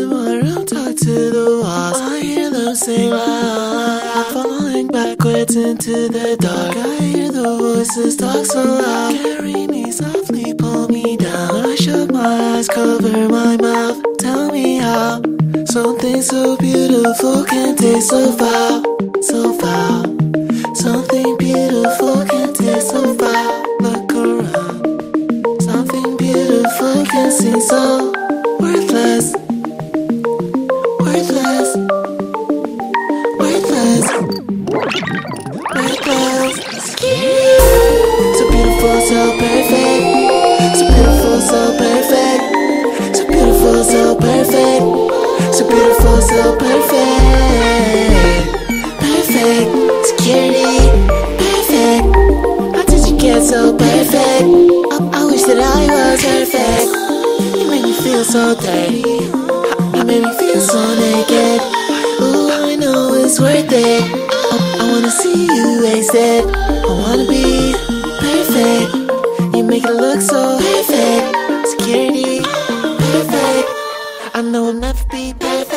the water, I'll talk to the walls. I hear them sing, falling backwards into the dark. I hear the voices talk so loud. Carry me softly, pull me down. I shut my eyes, cover my mouth. Tell me how something so beautiful can taste so foul, so foul. Something beautiful can taste so foul. Look around, something beautiful can seem so worthless. Worthless, worthless, worthless. So beautiful, so perfect. So beautiful, so perfect. So beautiful, so perfect. So beautiful, so perfect. Perfect, security, perfect. How did you get so perfect? I wish that I was perfect. You made me feel so dirty. Made me feel so naked. Ooh, I know it's worth it. I wanna see you wasted. I wanna be perfect. You make it look so perfect. Security, perfect. I know I'll never be perfect.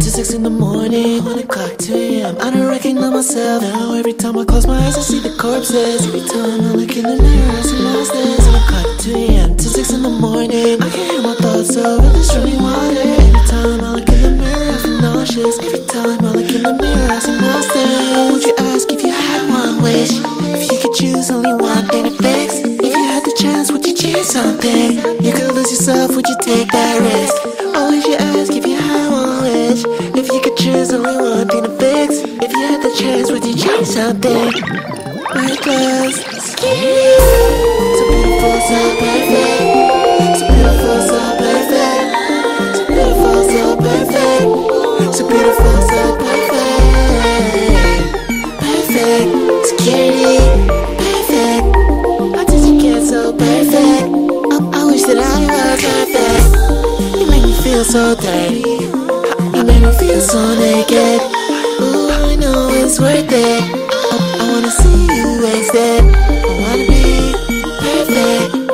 2:06 in the morning, 1 o'clock, 2 a.m. I don't recognize myself now. Every time I close my eyes, I see the corpses. Every time I look in the mirror, I see my stairs. 1 o'clock, 2 a.m. 2:06 in the morning. I can't hear my thoughts, so it's running water. Every time I look in the mirror, I feel nauseous. Every time I look in the mirror, I see my stairs. Would you ask if you had one wish? If you could choose only one thing to fix? If you had the chance, would you choose something? You could lose yourself, would you take that risk? Or would you ask if you had one wish? If you could choose only one thing to fix? If you had the chance, would you change something? Worthless, scary. So beautiful, so perfect. So beautiful, so perfect. So beautiful, so perfect. So beautiful, so perfect. Perfect, security, perfect. How did you get so perfect? I wish that I was perfect. You make me feel so dirty. You make me feel so naked. Ooh, I know it's worth it. I wanna see you wasted. I wanna be perfect.